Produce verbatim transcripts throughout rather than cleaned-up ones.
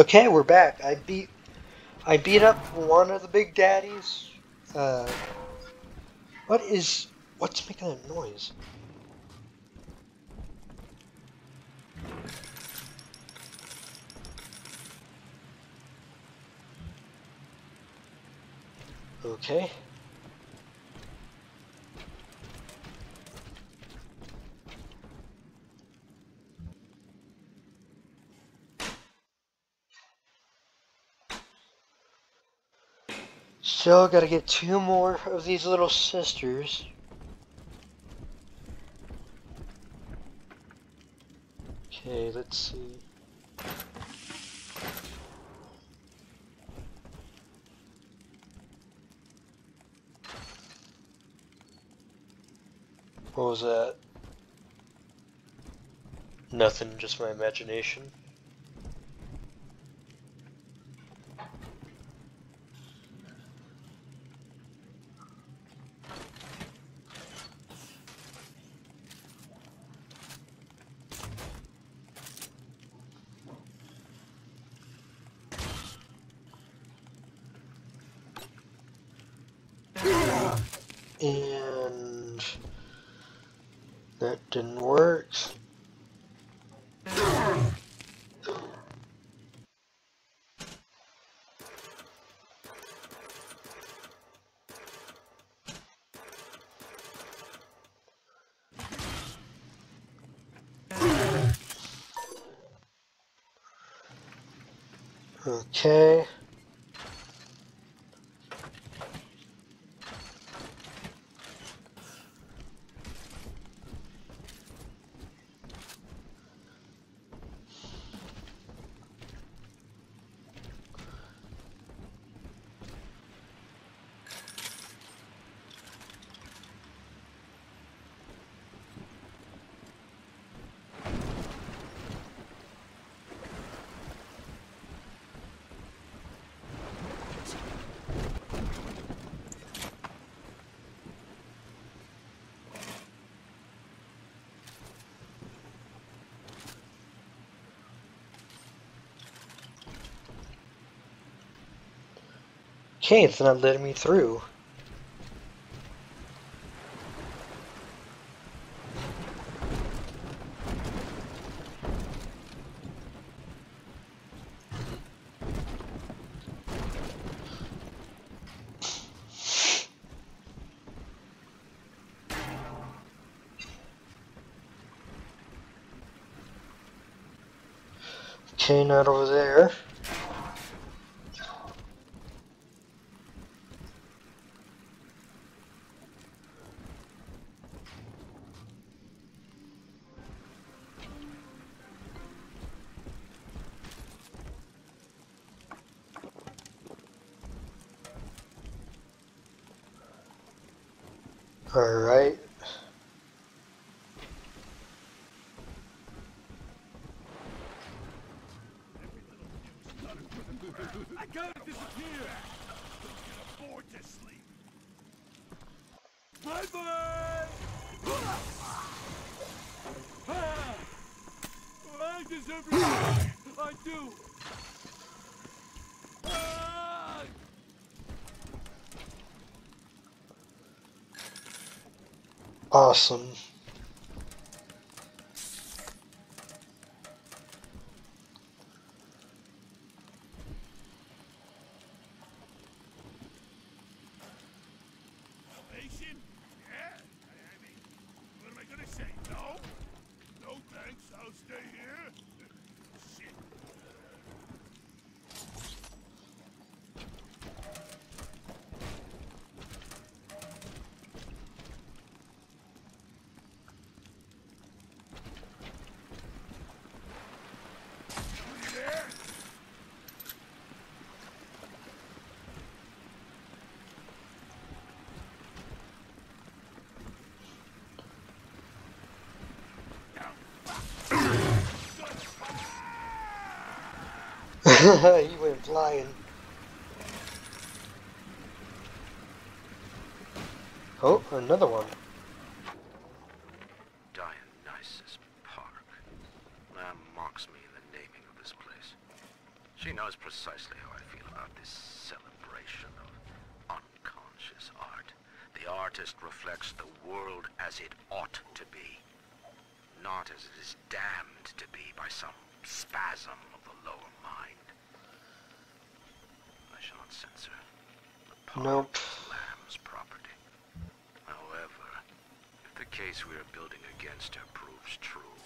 Okay, we're back. I beat I beat up one of the big daddies. Uh, what is what's making that noise? Okay. Still gotta get two more of these little sisters. Okay, let's see. What was that? Nothing, just my imagination. And that didn't work. Okay. Okay, it's not letting me through. Okay, not over there. All right. I gotta disappear. Don't get bored to sleep. Bye bye. I deserve it. I do. Awesome. Salvation? Yeah. I mean, what am I gonna say? No? No thanks, I'll stay here. Shit. He went flying. Oh, another one. Dionysus Park. Lamb mocks me in the naming of this place. She knows precisely how I feel about this celebration of unconscious art. The artist reflects the world as it ought to be, not as it is damned to be by some spasm of the lower mind. I shall not censor the part nope. of Lamb's property. However, if the case we are building against her proves true,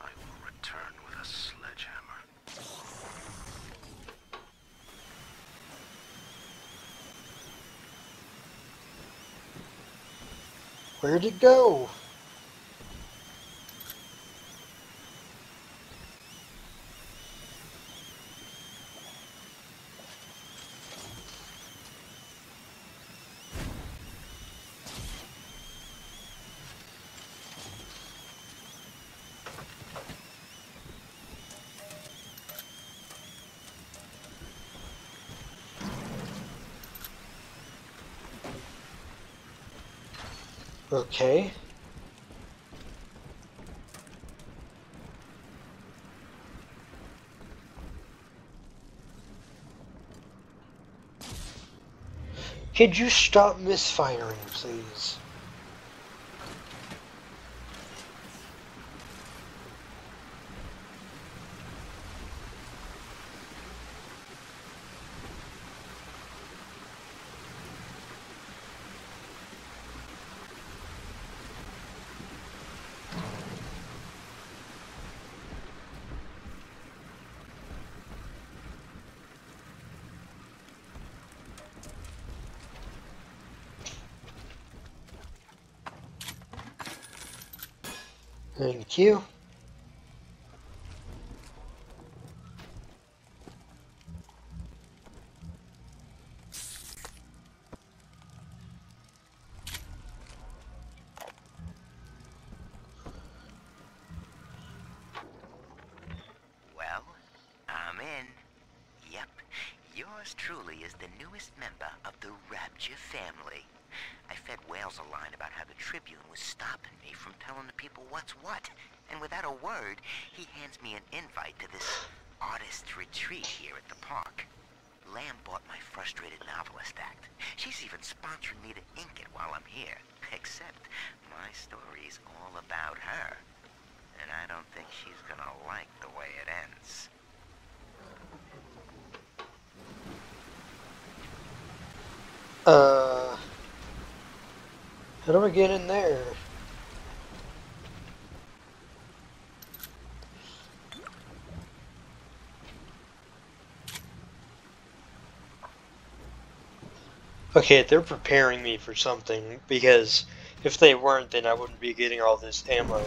I will return with a sledgehammer. Where'd it go? Okay. Could you stop misfiring, please? Thank you. Well, I'm in. Yep. Yours truly is the newest member of the Rapture family. I fed Wales a line about how the Tribune was stopping me from telling the people what's what, and without a word, he hands me an invite to this artist retreat here at the park. Lamb bought my frustrated novelist act. She's even sponsoring me to ink it while I'm here, except my story's all about her, and I don't think she's gonna like the way it ends. Uh... How do I get in there? Okay, they're preparing me for something, because if they weren't, then I wouldn't be getting all this ammo.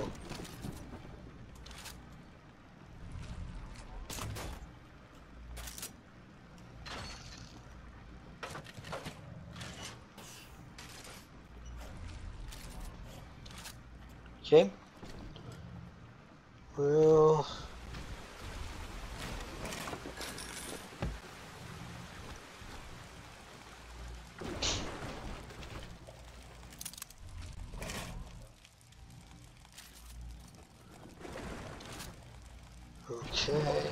Okay. Well, okay. Oh.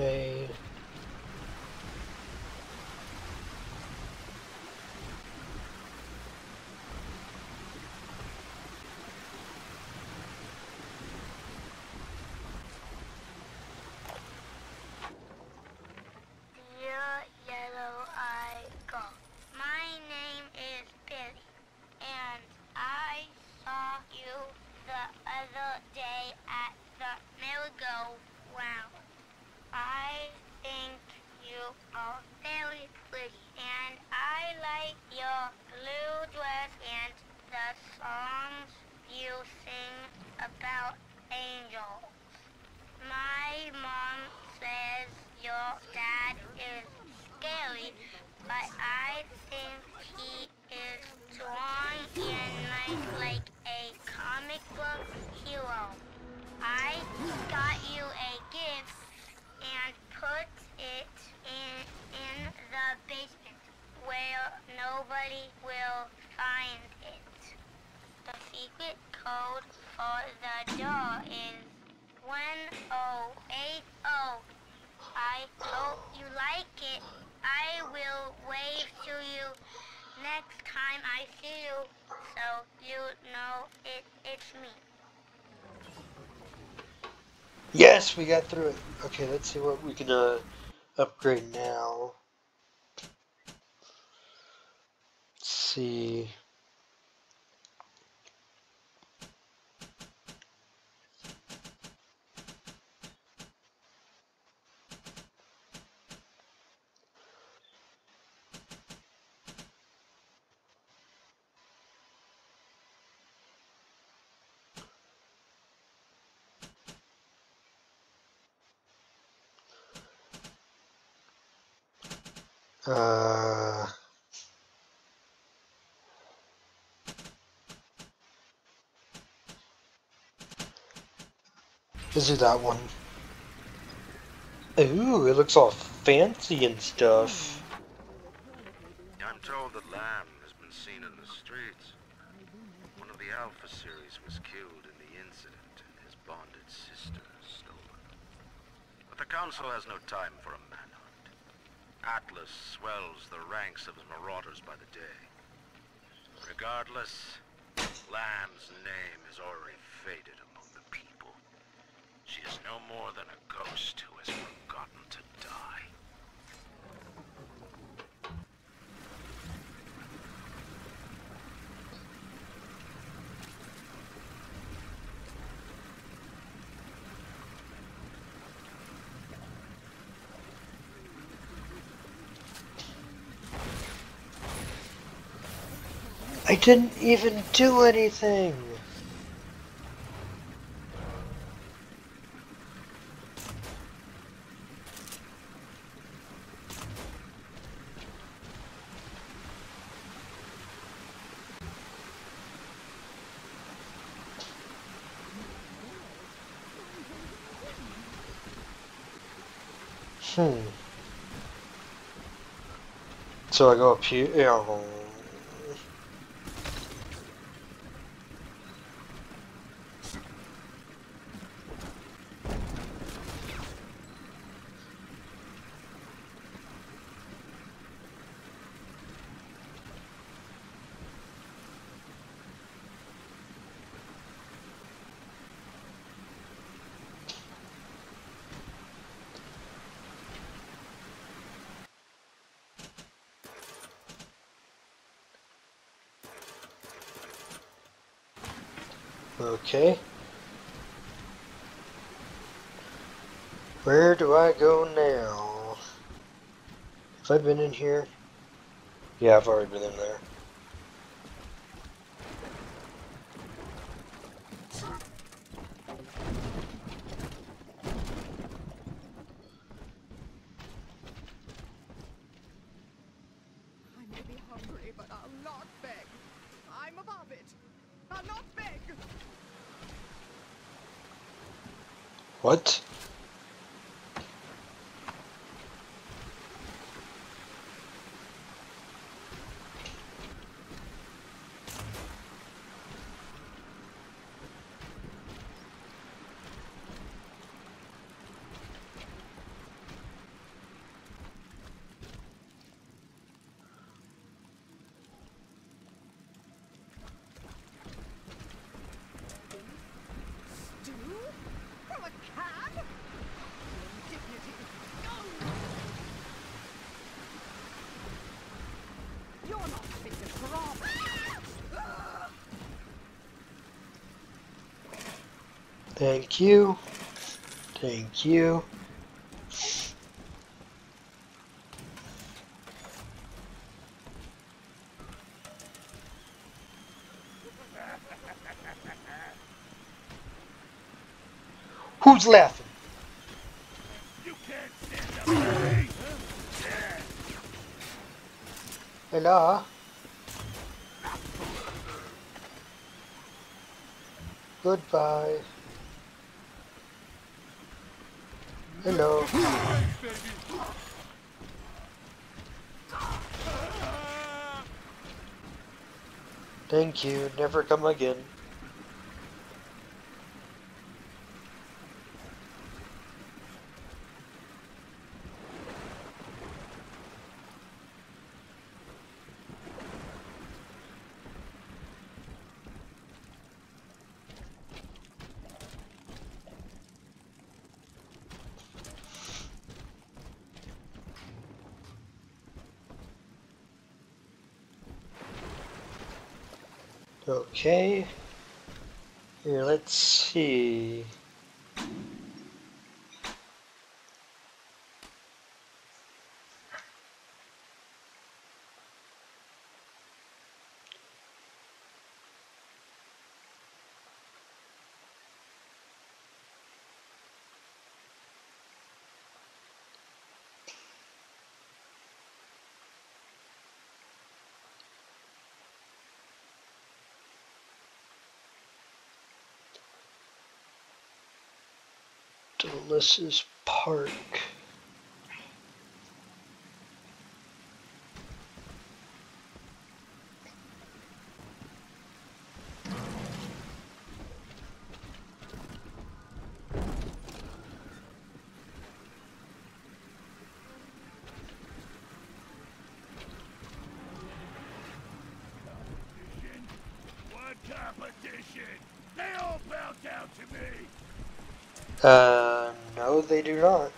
Okay. pretty, and I like your blue dress and the songs you sing about angels. My mom says your dad is scary, but I think he is strong and nice like a comic book hero. I got you a gift and put it in, in the basement where nobody will find it. The secret code for the door is one oh eight oh. I hope you like it. I will wave to you next time I see you so you know it, it's me. Yes, we got through it. Okay, let's see what we can uh, upgrade now. Let's see. Uh, let's do that one. Ooh, it looks all fancy and stuff. I'm told that Lamb has been seen in the streets. One of the Alpha series was killed in the incident and his bonded sister stolen. But the Council has no time for a man. Atlas swells the ranks of his marauders by the day. Regardless, Lamb's name is already faded among the people. She is no more than a ghost who has forgotten to die. I didn't even do anything! Hmm. So I go up here. Oh. Okay. Where do I go now? Have I been in here? Yeah, I've already been in there. What? Thank you. Thank you. Who's laughing? You can't stand up to me. Hello? Goodbye. Hello. Thank you. Never come again. Okay, here, let's see. Melissa's Park. What competition? They all bow down to me. Uh. No, they do not.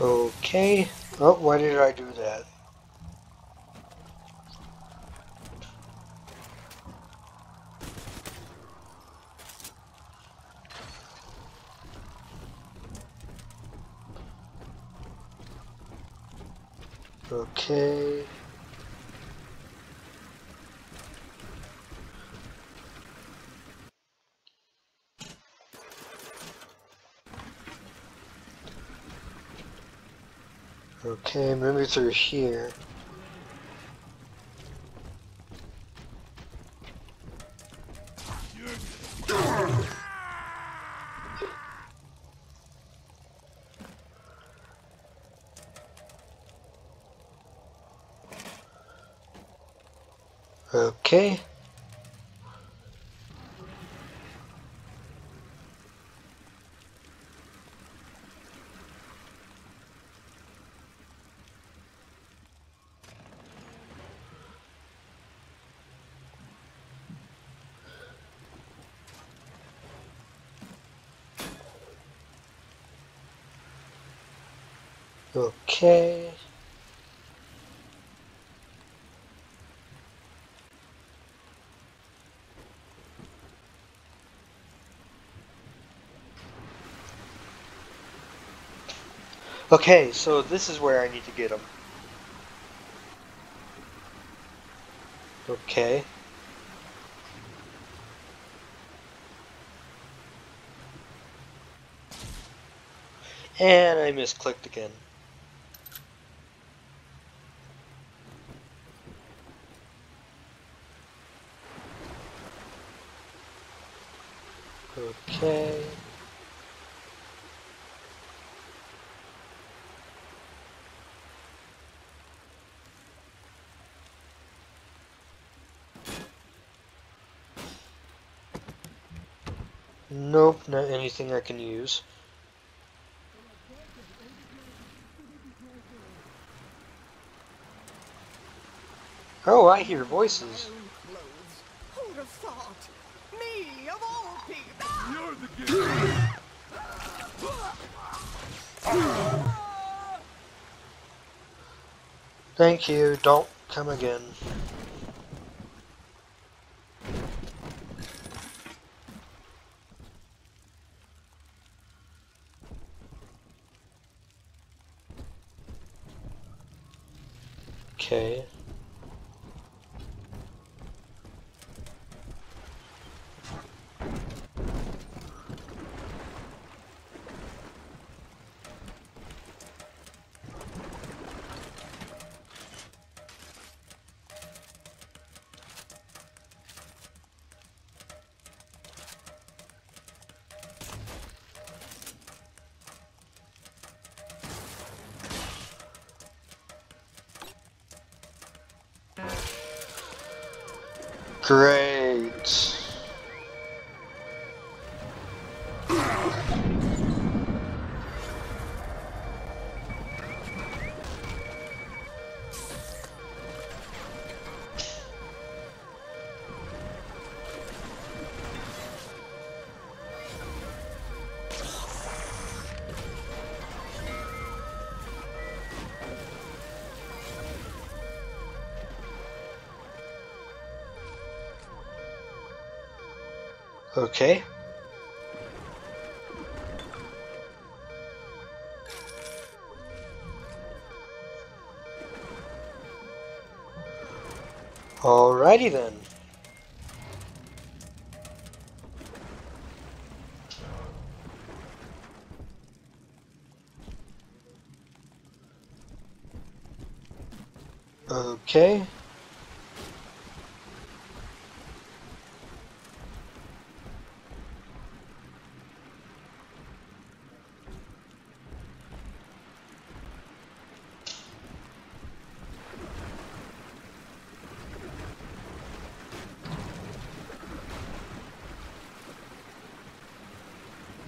Okay. Oh, why did I do that? Okay. Okay, maybe through here. Okay. Okay. Okay, so this is where I need to get them. Okay. And I misclicked again. Okay. Nope, not anything I can use. Oh, I hear voices. Who'd have thought? Me of all people. You're the gift. Thank you. Don't Come again. Okay. Great. Okay. Alrighty then. Okay.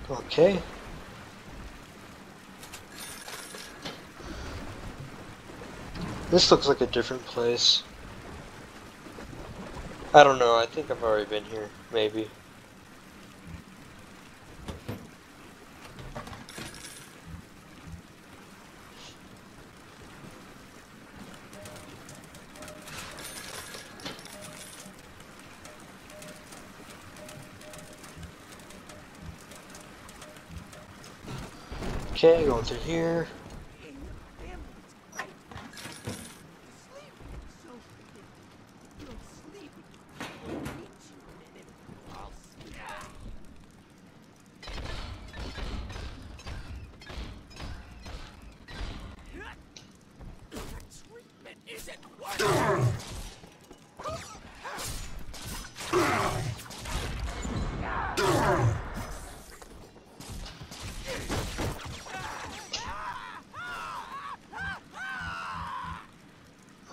Okay. This looks like a different place. I don't know, I think I've already been here, maybe. Okay, going through here.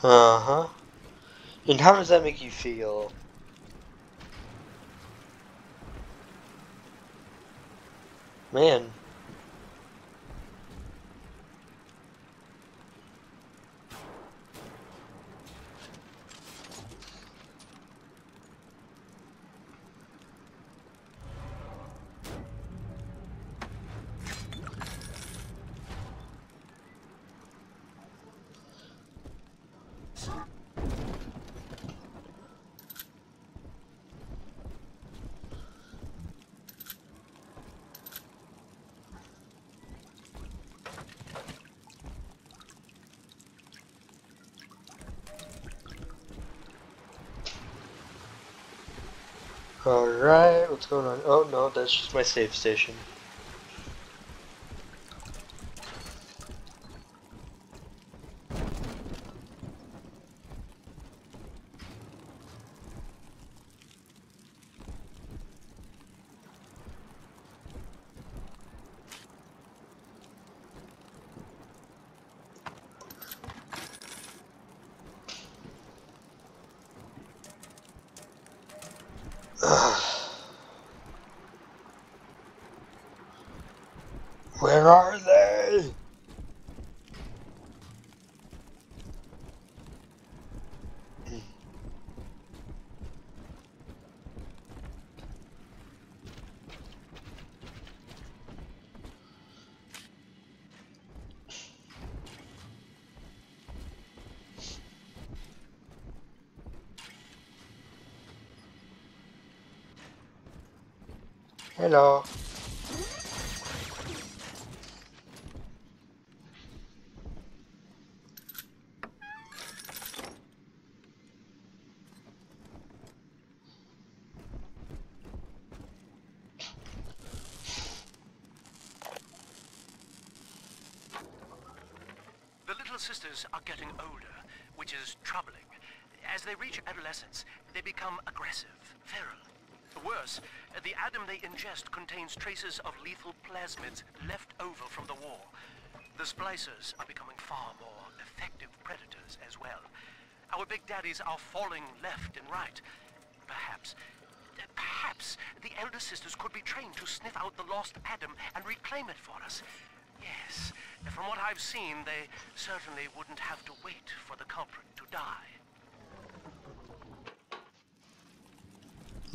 Uh-huh. And how does that make you feel? Man. Alright, what's going on? Oh no, that's just my save station. Where are they? Hello. Sisters are getting older, which is troubling. As they reach adolescence, they become aggressive, feral. Worse, the atom they ingest contains traces of lethal plasmids left over from the war. The splicers are becoming far more effective predators as well. Our big daddies are falling left and right. Perhaps, perhaps the elder sisters could be trained to sniff out the lost atom and reclaim it for us. Yes. From what I've seen, they certainly wouldn't have to wait for the culprit to die.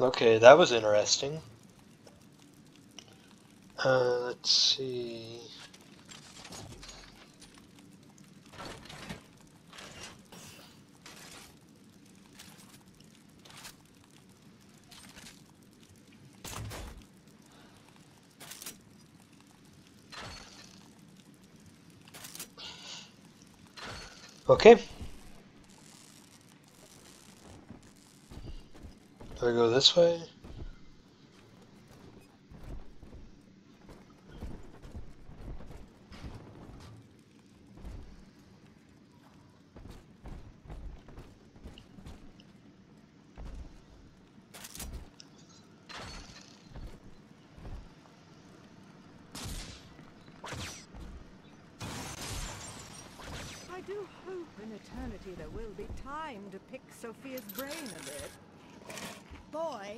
Okay, that was interesting. Uh, let's see. Okay. Do I go this way? Sophia's brain a bit. Boy,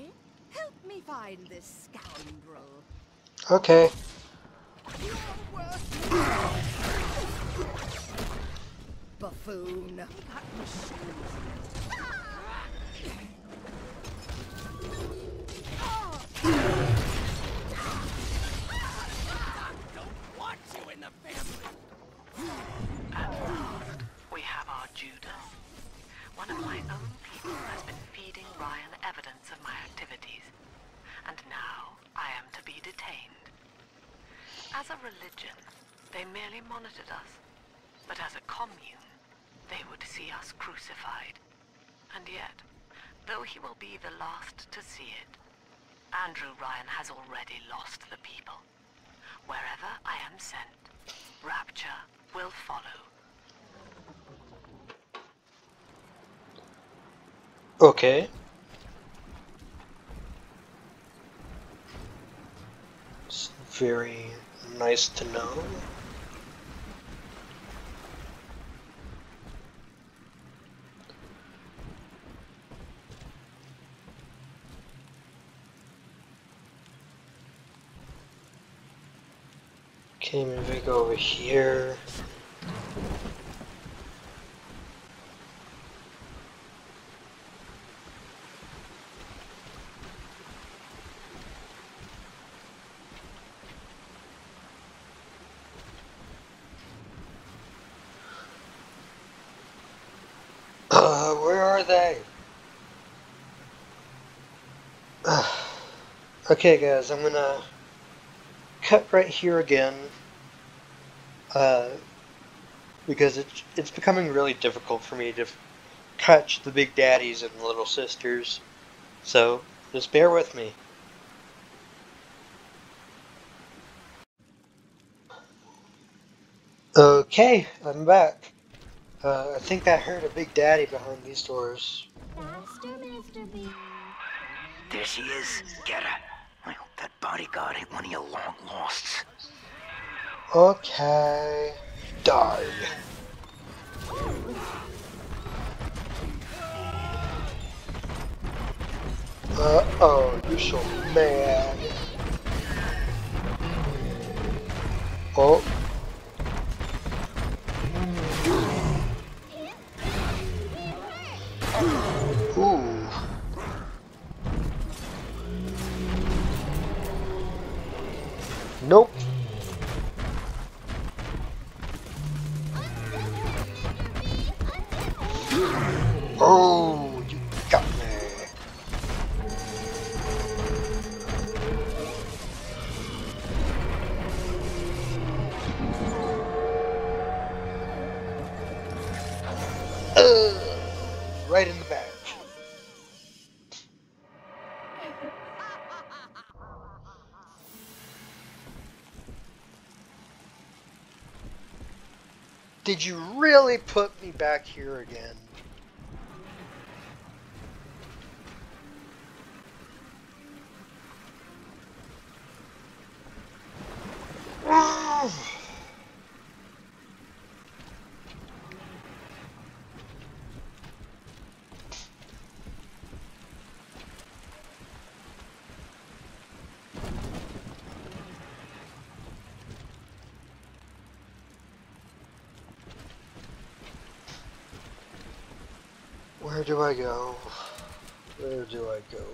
help me find this scoundrel. Okay. Buffoon. Andrew Ryan has already lost the people. Wherever I am sent, Rapture will follow. Okay. It's very nice to know. Okay, maybe I go over here. Uh, where are they? Uh, okay, guys, I'm gonna cut right here again. Uh, because it's, it's becoming really difficult for me to catch the big daddies and the little sisters. So, just bear with me. Okay, I'm back. Uh, I think I heard a big daddy behind these doors. Master, Master B. There she is. Get her. I hope that bodyguard ain't one of your long losts. Okay, die. Uh-oh, you're so mad. Oh. Ooh. Nope. Oh, you got me. Right in the back. Did you really put me back here again? Where do I go? Where do I go?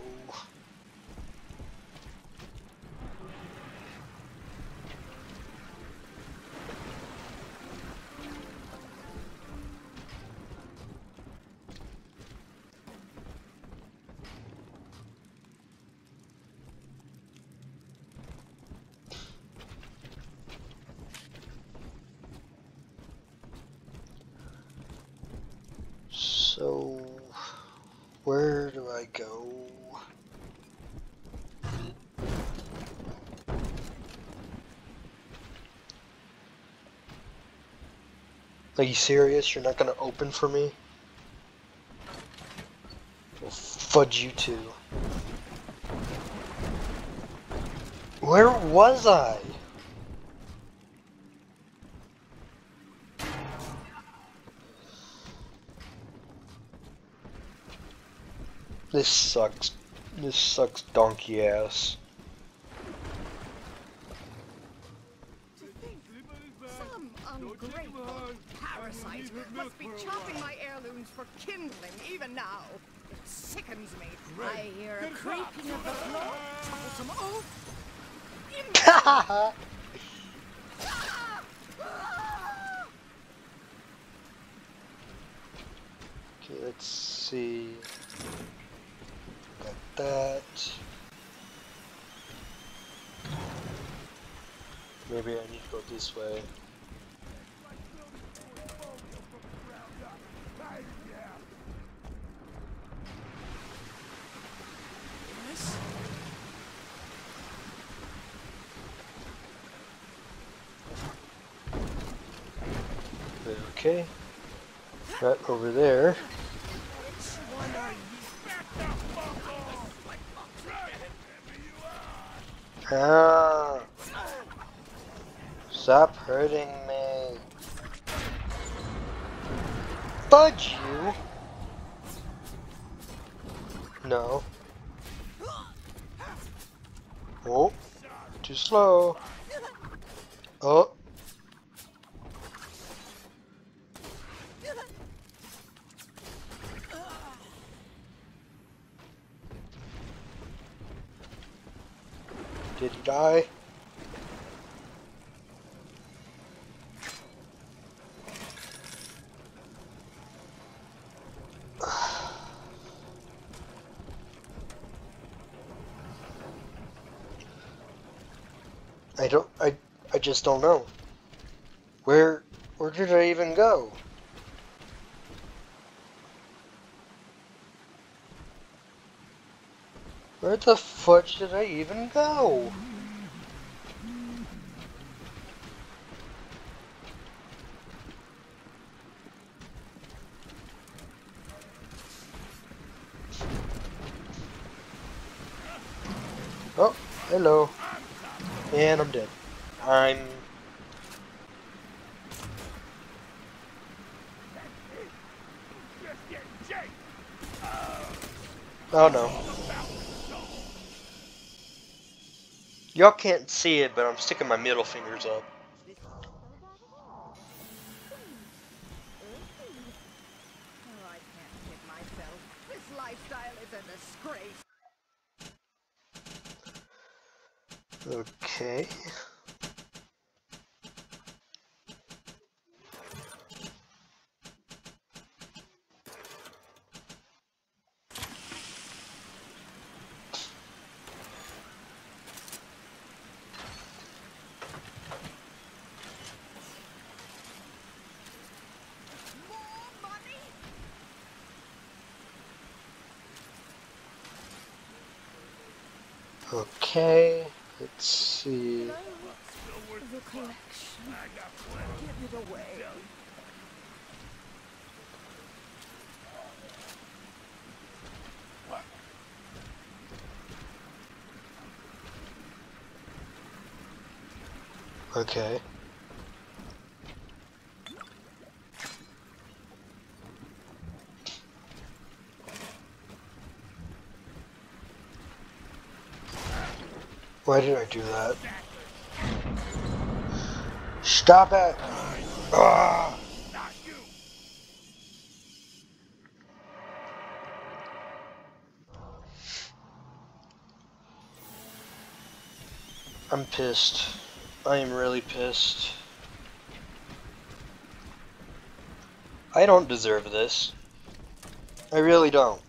So, where do I go? Are you serious? You're not gonna open for me? Well, fudge you two. Where was I? This sucks. This sucks donkey ass. To think some ungrateful parasite must be chopping my heirlooms for kindling even now. It sickens me. I hear a creeping of the floor, troublesome oath. Ha ha! Okay, let's see. That maybe I need to go this way. Yes. Okay, right over there. Ah, stop hurting me. Fudge you. No. Oh, too slow. Oh. Did he die? I don't I I just don't know. Where where did I even go? Where the fudge did I even go? Oh, hello. And I'm dead. I'm... Oh no. Y'all can't see it, but I'm sticking my middle fingers up. Okay. Okay, let's see. Okay. Why did I do that? Stop it! Ugh. I'm pissed. I am really pissed. I don't deserve this. I really don't.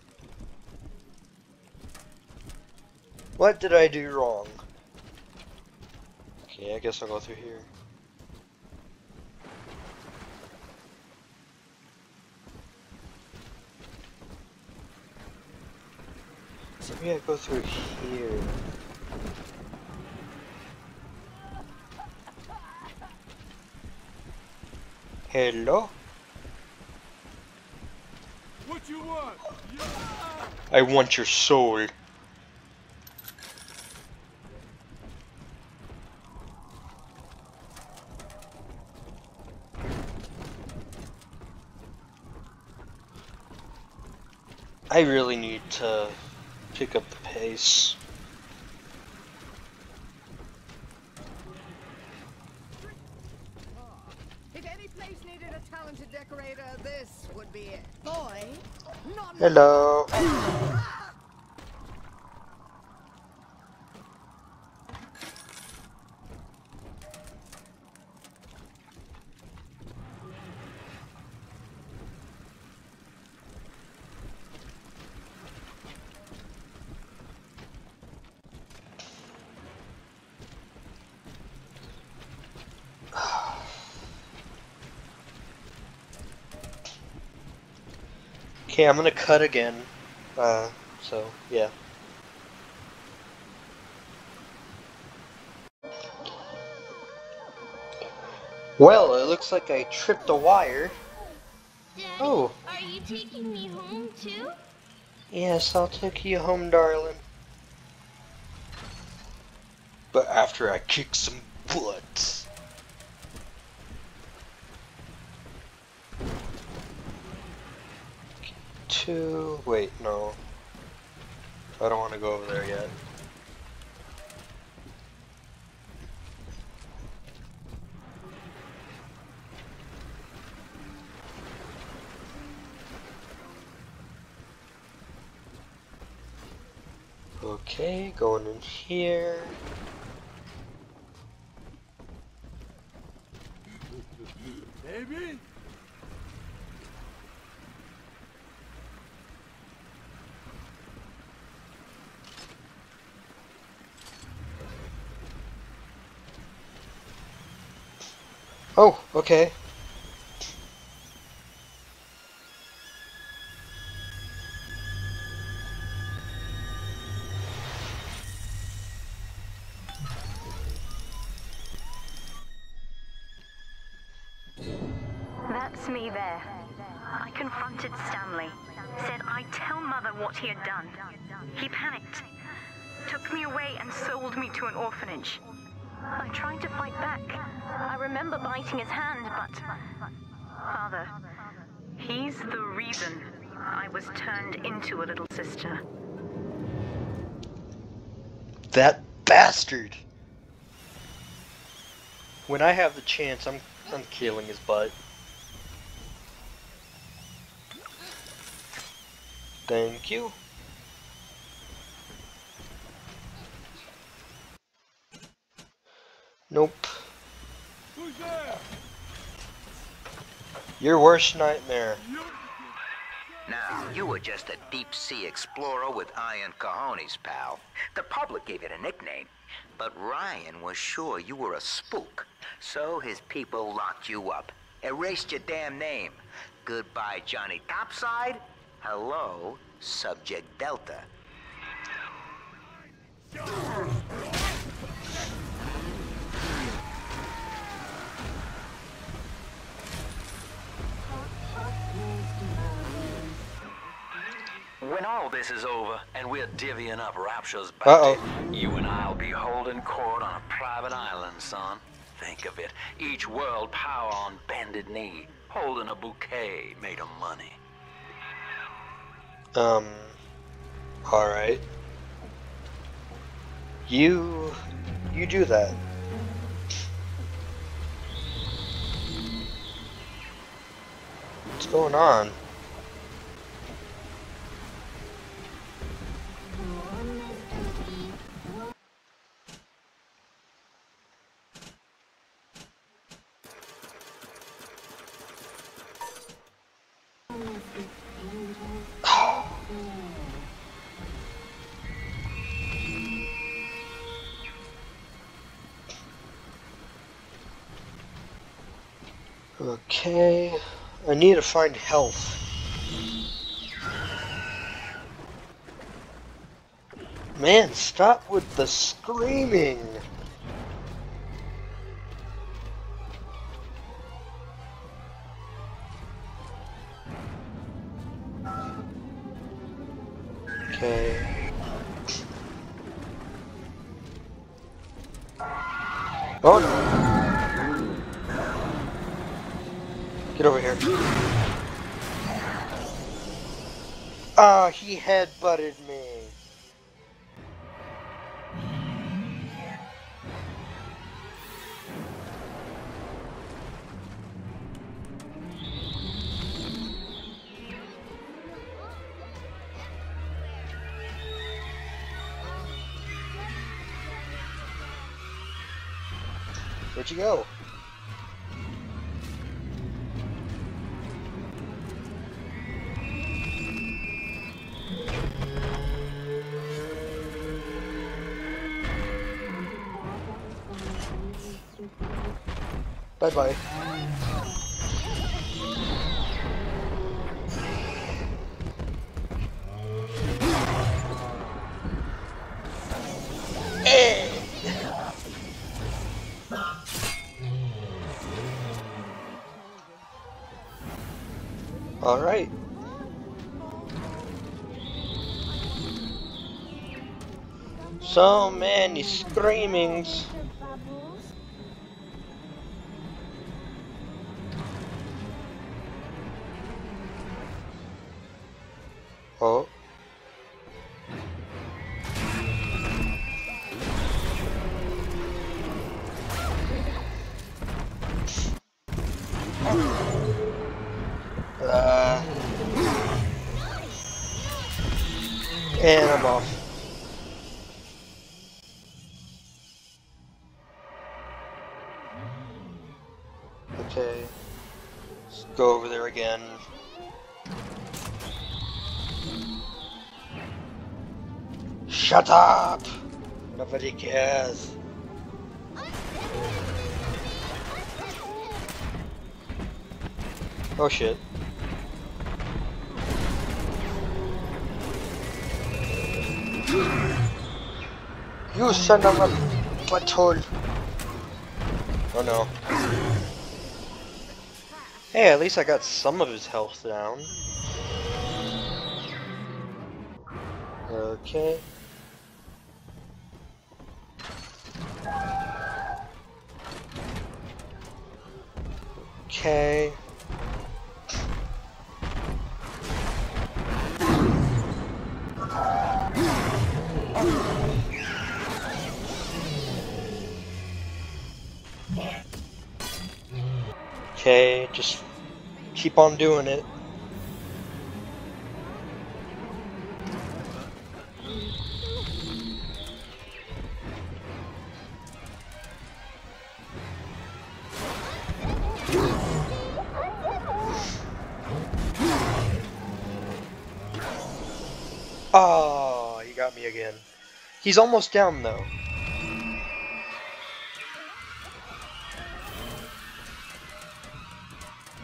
What did I do wrong? Yeah, I guess I'll go through here. So we gotta go through here. Hello? What you want? Yeah. I want your soul. I really need to pick up the pace. If any place needed a talented decorator, this would be it. Boy, not hello. Okay, I'm gonna cut again, uh, so, yeah. Well, it looks like I tripped a wire. Dad, oh. Are you taking me home, too? Yes, I'll take you home, darling. But after I kick some butt. Wait, no. I don't want to go over there yet. Okay, going in here. Baby. Oh, okay. That's me there. I confronted Stanley, said I'd tell Mother what he had done. He panicked, took me away and sold me to an orphanage. I tried to fight back. I remember biting his hand, but... Father, he's the reason I was turned into a little sister. That bastard! When I have the chance, I'm, I'm killing his butt. Thank you. Nope. Who's there? Your worst nightmare. Now, you were just a deep-sea explorer with iron cojones, pal. The public gave it a nickname, but Ryan was sure you were a spook. So his people locked you up, erased your damn name. Goodbye, Johnny Topside. Hello, Subject Delta. When all this is over and we're divvying up Rapture's bounty, uh-oh. you and I'll be holding court on a private island, son. Think of it. Each world power on bended knee, holding a bouquet made of money. Um, alright. You... you do that. What's going on? Okay, I need to find health. Man, stop with the screaming! Okay. Oh no! Get over here. Ah, oh, he headbutted me. Where'd you go? Bye-bye. All right. So many screamings. Oh. Uh. And I'm off. Okay. Let's go over there again. Shut up! Nobody cares. Oh shit. You son of a butthole. Oh no. Hey, at least I got some of his health down. Okay. Okay. Okay, just keep on doing it. Oh, you got me again. He's almost down though.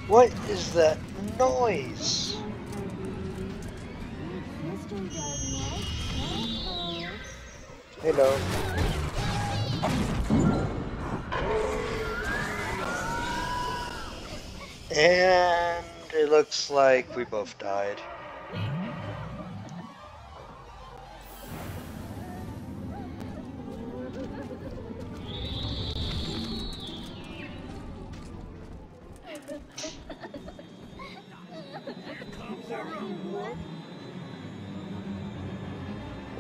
What is that noise? Hello. And it looks like we both died.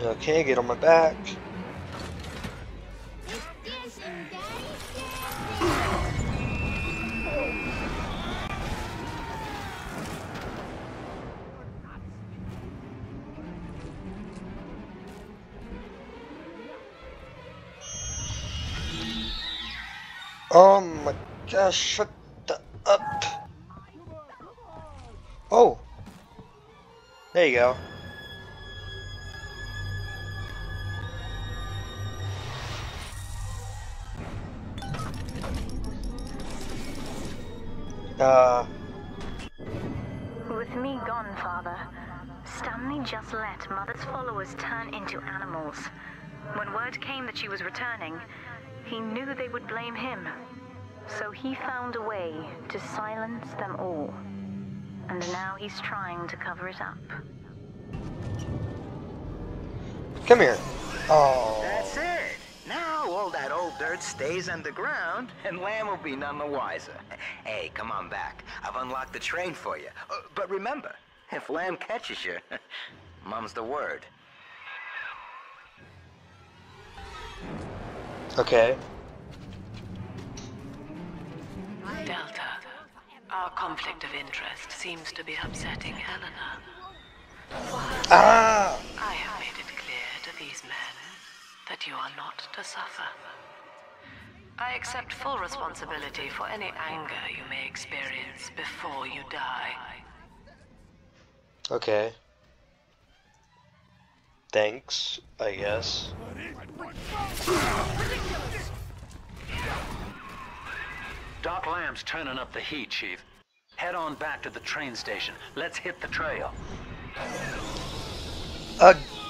Okay, get on my back. Oh my gosh, shut the up. Oh. There you go. Uh. With me gone, Father, Stanley just let Mother's followers turn into animals. When word came that she was returning, he knew they would blame him. So he found a way to silence them all. And now he's trying to cover it up. Come here. Oh. That's it. Now all that old dirt stays underground, and Lamb will be none the wiser. Hey, come on back. I've unlocked the train for you. Uh, but remember, if Lamb catches you, mum's the word. Okay. Delta, our conflict of interest seems to be upsetting Eleanor. Ah! I have made it clear to these men that you are not to suffer. I accept full responsibility for any anger you may experience before you die. Okay. Thanks, I guess. Doc Lamb's turning up the heat, Chief. Head on back to the train station. Let's hit the trail.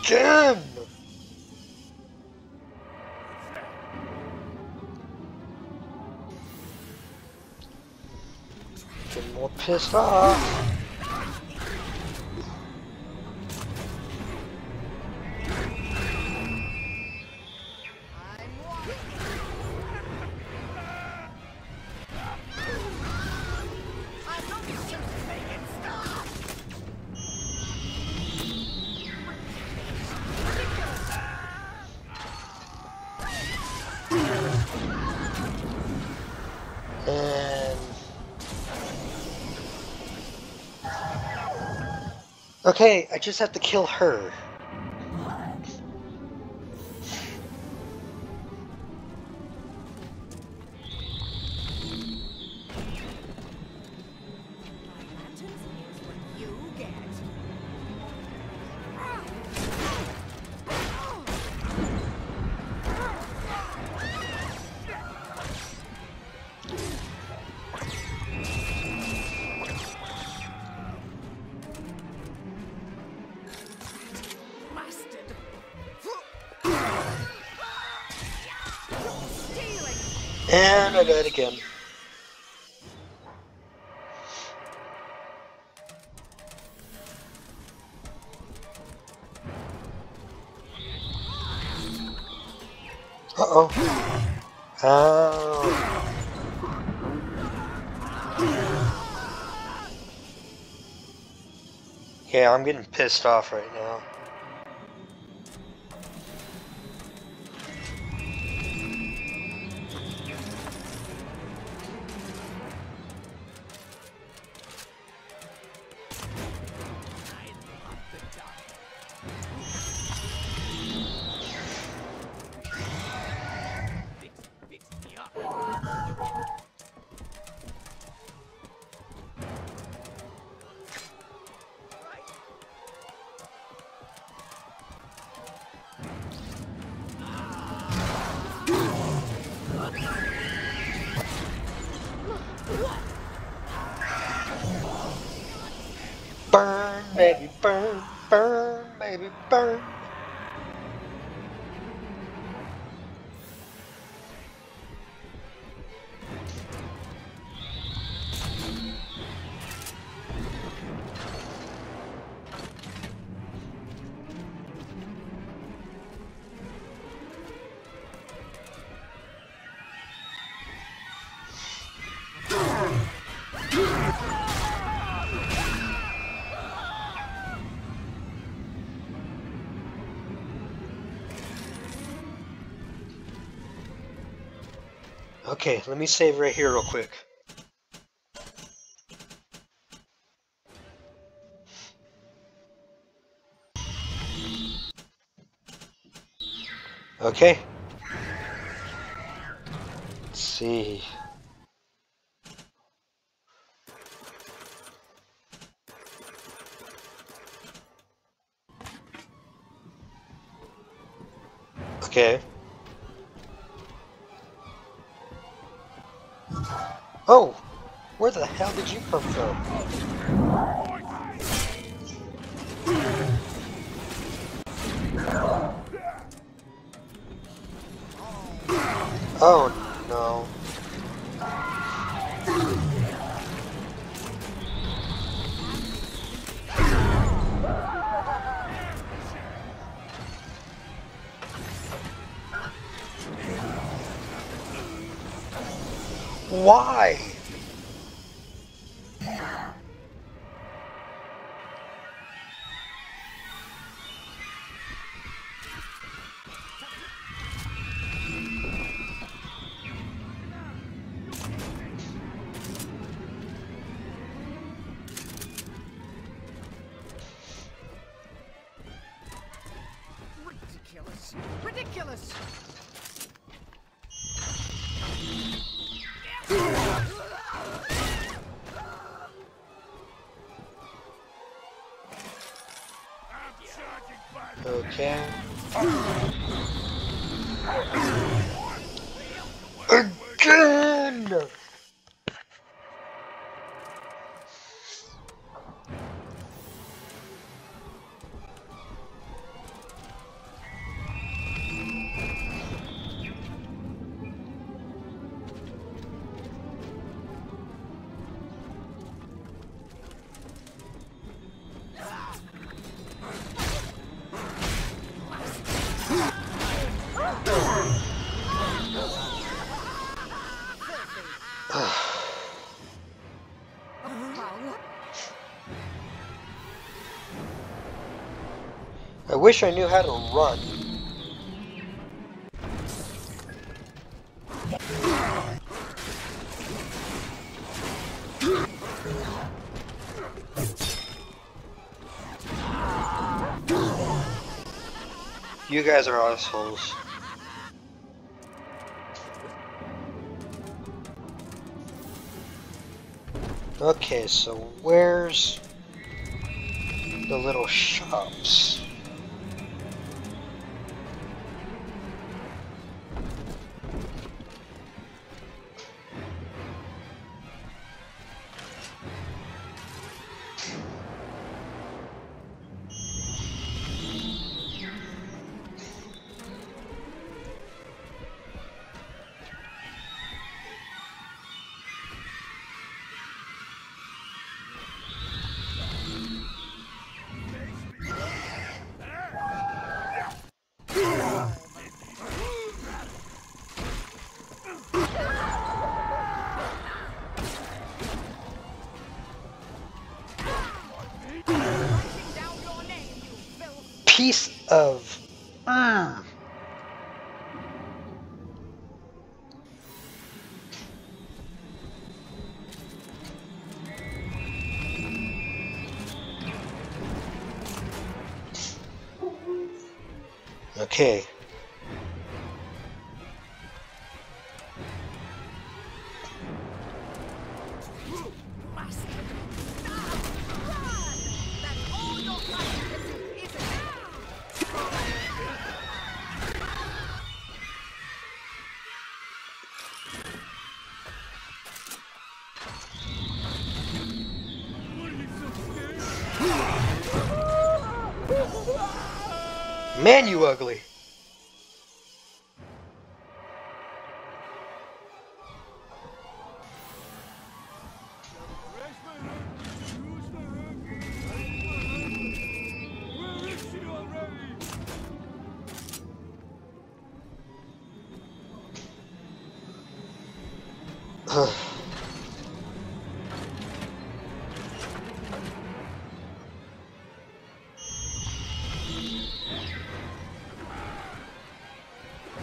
Again! Getting more pissed off. Okay, I just have to kill her. And I died again. Uh-oh. Oh. Yeah, I'm getting pissed off right now. Burn, baby, burn, burn, baby, burn. Okay, let me save right here real quick. Okay. Let's see. Okay. Oh! Where the hell did you come from? Oh no. Why? Ridiculous. Ridiculous. Okay. Again! I wish I knew how to run. You guys are assholes. Okay, so where's the little shops? Piece of uh. Okay. Man, you ugly.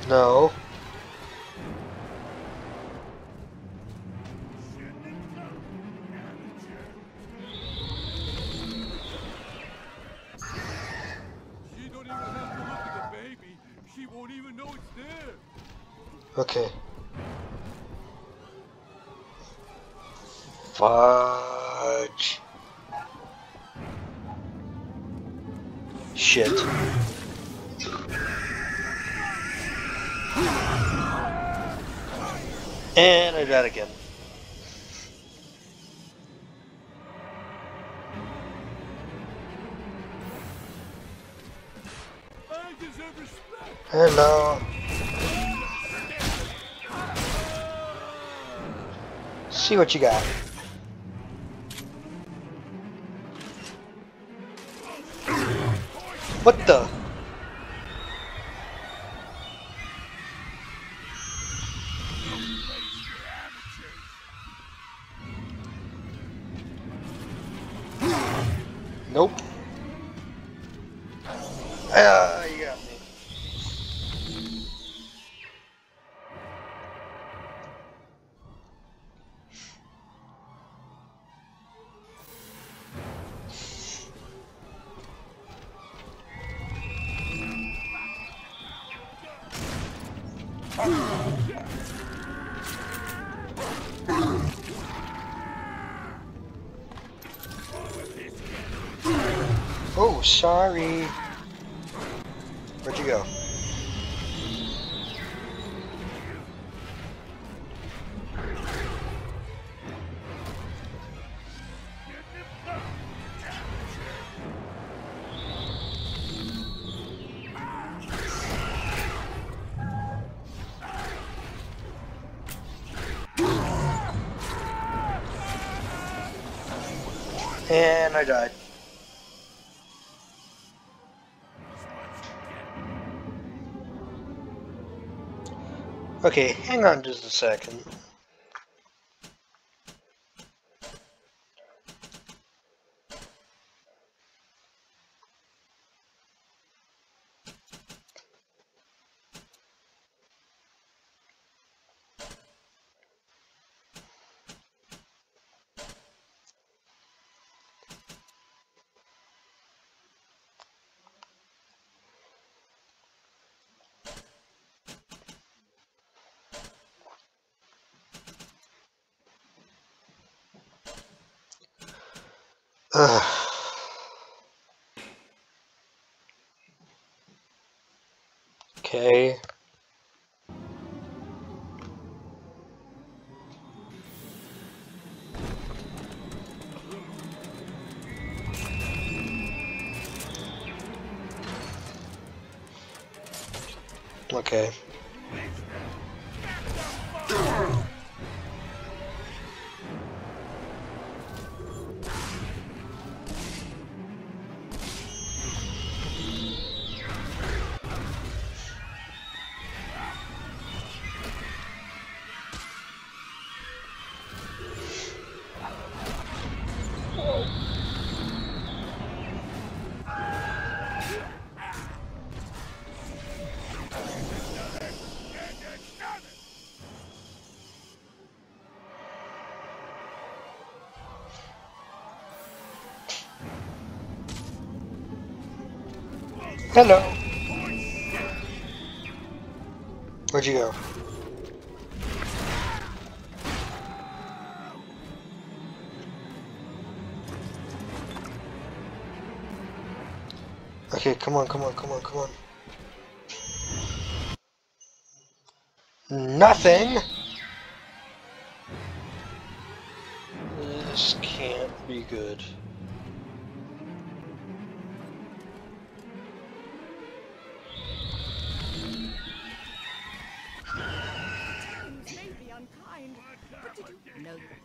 No. Okay. Fudge. Shit. And I died again. I deserve respect. Hello. See what you got. What the? Nope. Ah, you got me. Oh, sorry. Where'd you go? And I died. Okay, hang on just a second. Ugh. Okay. Okay. Hello. Where'd you go? Okay, come on, come on, come on, come on. Nothing. This can't be good.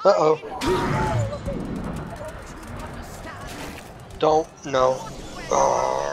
Uh-oh. Don't know. Oh.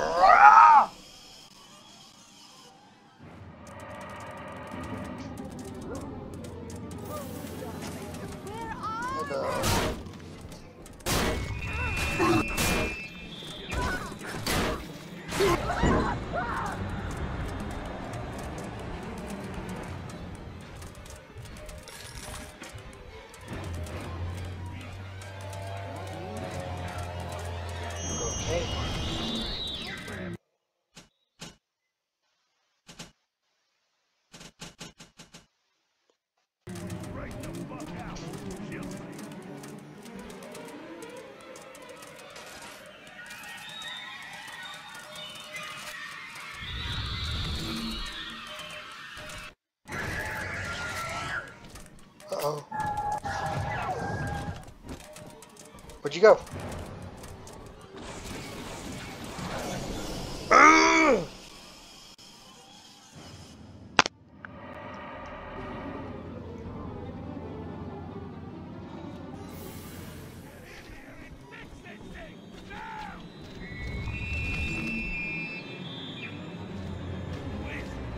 Uh-oh. Where'd you go?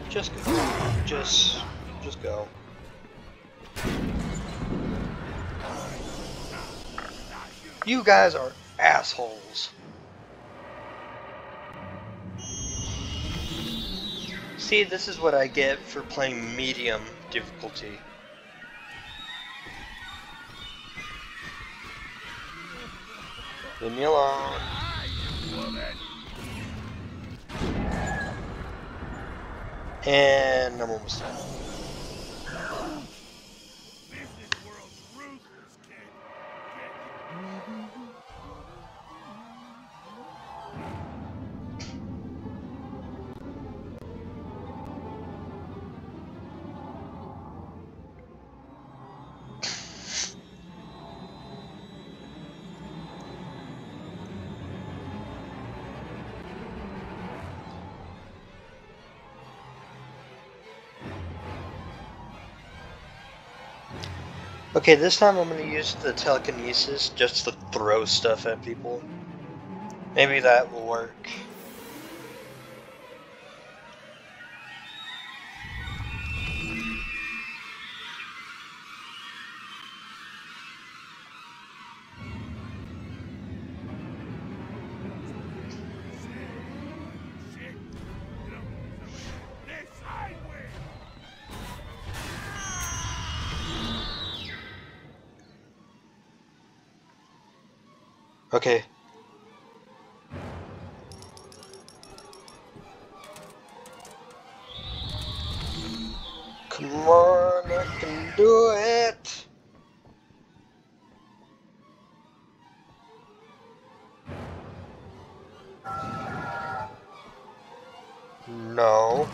Just go. Just, just go. You guys are assholes. See, this is what I get for playing medium difficulty. Leave me alone. And I'm almost done. Okay, this time I'm going to use the telekinesis just to throw stuff at people. Maybe that will work. Okay. Come on, I can do it. No.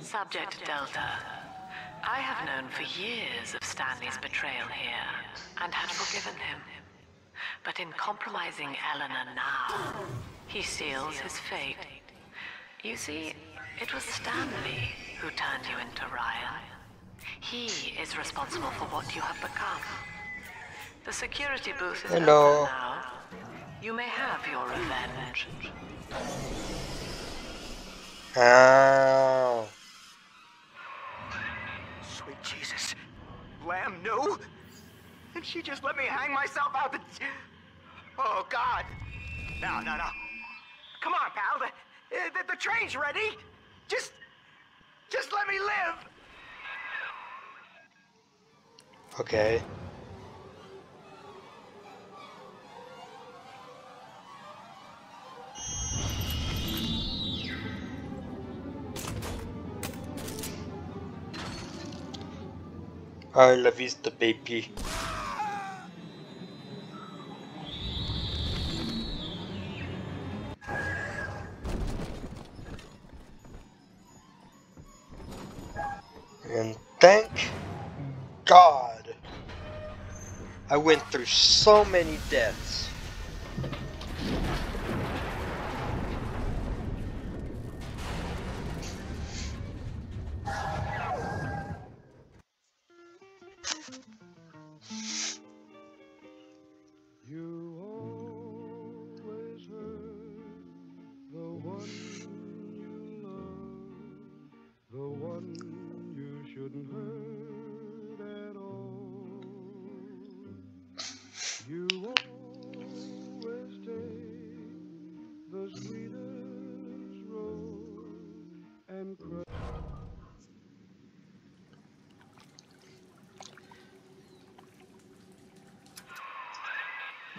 Subject Delta, I have known for years of Stanley's betrayal here, and had forgiven him. But in compromising Eleanor now, he seals his fate. You see, it was Stanley who turned you into Ryan. He is responsible for what you have become. The security booth is Hello. open now. You may have your revenge. Oh. Jesus. Lamb knew? And she just let me hang myself out the... Oh, God. No, no, no. Come on, pal. The, the, the train's ready. Just... Just let me live. Okay. I love you, the baby. And thank God I went through so many deaths.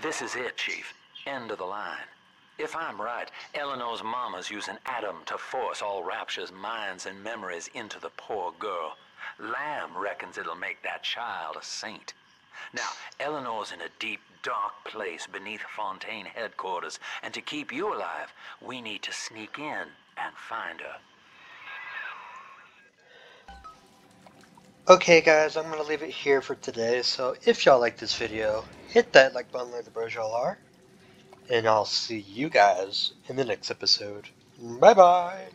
This is it, Chief. End of the line. If I'm right, Eleanor's mama's using Adam to force all Rapture's minds and memories into the poor girl. Lamb reckons it'll make that child a saint. Now, Eleanor's in a deep, dark place beneath Fontaine headquarters, and to keep you alive, we need to sneak in and find her. Okay guys, I'm going to leave it here for today, so if y'all like this video, hit that like button like the bros y'all are, and I'll see you guys in the next episode. Bye bye!